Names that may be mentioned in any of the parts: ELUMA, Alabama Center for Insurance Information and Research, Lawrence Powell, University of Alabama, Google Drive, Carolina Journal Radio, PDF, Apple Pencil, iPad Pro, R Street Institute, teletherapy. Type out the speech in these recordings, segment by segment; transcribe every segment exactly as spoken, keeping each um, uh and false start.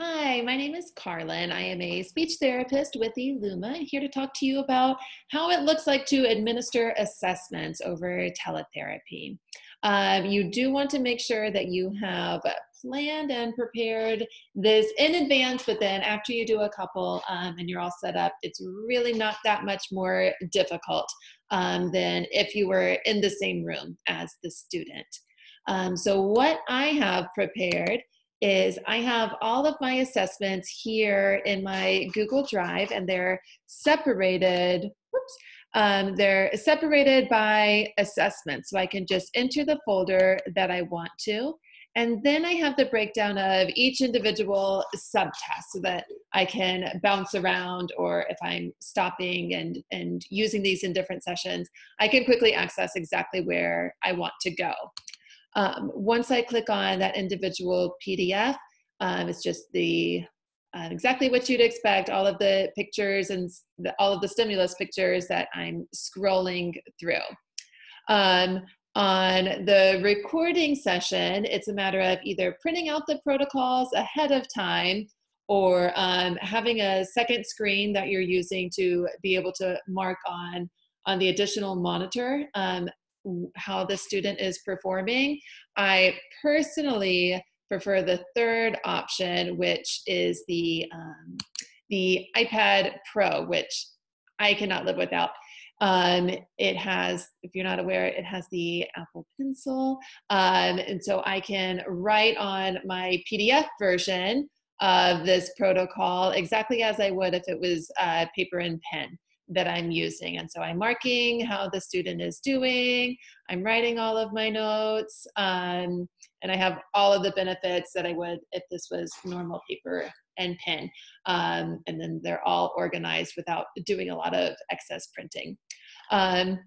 Hi, my name is Carlyn. I am a speech therapist with ELUMA, here to talk to you about how it looks like to administer assessments over teletherapy. Uh, you do want to make sure that you have planned and prepared this in advance, but then after you do a couple um, and you're all set up, it's really not that much more difficult um, than if you were in the same room as the student. Um, so what I have prepared is I have all of my assessments here in my Google Drive, and they're separated, whoops, um, they're separated by assessment. So I can just enter the folder that I want to. And then I have the breakdown of each individual subtask so that I can bounce around, or if I'm stopping and, and using these in different sessions, I can quickly access exactly where I want to go. Um, once I click on that individual P D F, um, it's just the uh, exactly what you'd expect, all of the pictures and the, all of the stimulus pictures that I'm scrolling through. Um, on the recording session, it's a matter of either printing out the protocols ahead of time or um, having a second screen that you're using to be able to mark on, on the additional monitor Um, how the student is performing. I personally prefer the third option, which is the, um, the iPad Pro, which I cannot live without. Um, it has, if you're not aware, it has the Apple Pencil. Um, and so I can write on my P D F version of this protocol exactly as I would if it was uh, paper and pen that I'm using. And so I'm marking how the student is doing, I'm writing all of my notes, um, and I have all of the benefits that I would if this was normal paper and pen. Um, and then they're all organized without doing a lot of excess printing. Um,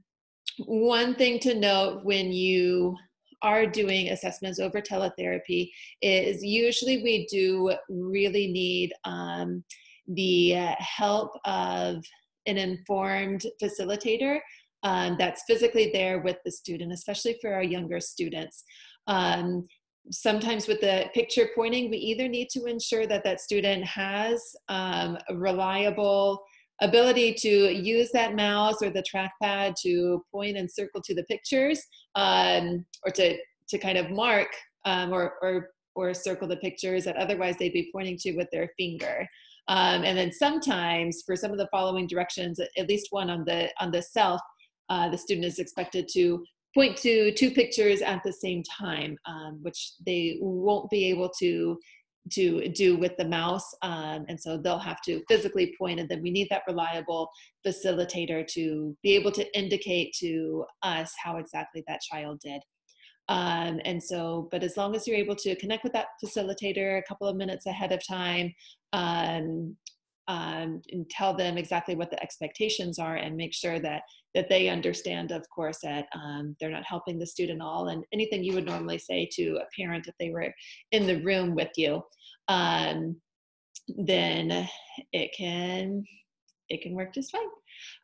one thing to note when you are doing assessments over teletherapy is usually we do really need um, the uh, help of an informed facilitator um, that's physically there with the student, especially for our younger students. Um, sometimes with the picture pointing, we either need to ensure that that student has um, a reliable ability to use that mouse or the trackpad to point and circle to the pictures, um, or to, to kind of mark um, or, or, or circle the pictures that otherwise they'd be pointing to with their finger. Um, and then sometimes for some of the following directions, at least one on the on the self, uh, the student is expected to point to two pictures at the same time, um, which they won't be able to, to do with the mouse. Um, and so they'll have to physically point, and then we need that reliable facilitator to be able to indicate to us how exactly that child did. Um, and so, but as long as you're able to connect with that facilitator a couple of minutes ahead of time, um, um, and tell them exactly what the expectations are, and make sure that that they understand, of course, that um, they're not helping the student all, and anything you would normally say to a parent if they were in the room with you, um, then it can it can work just fine.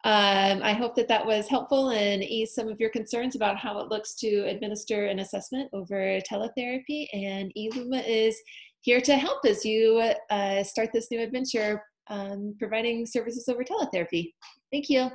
Um, I hope that that was helpful and eased some of your concerns about how it looks to administer an assessment over teletherapy, and ELUMA is here to help as you uh, start this new adventure um, providing services over teletherapy. Thank you.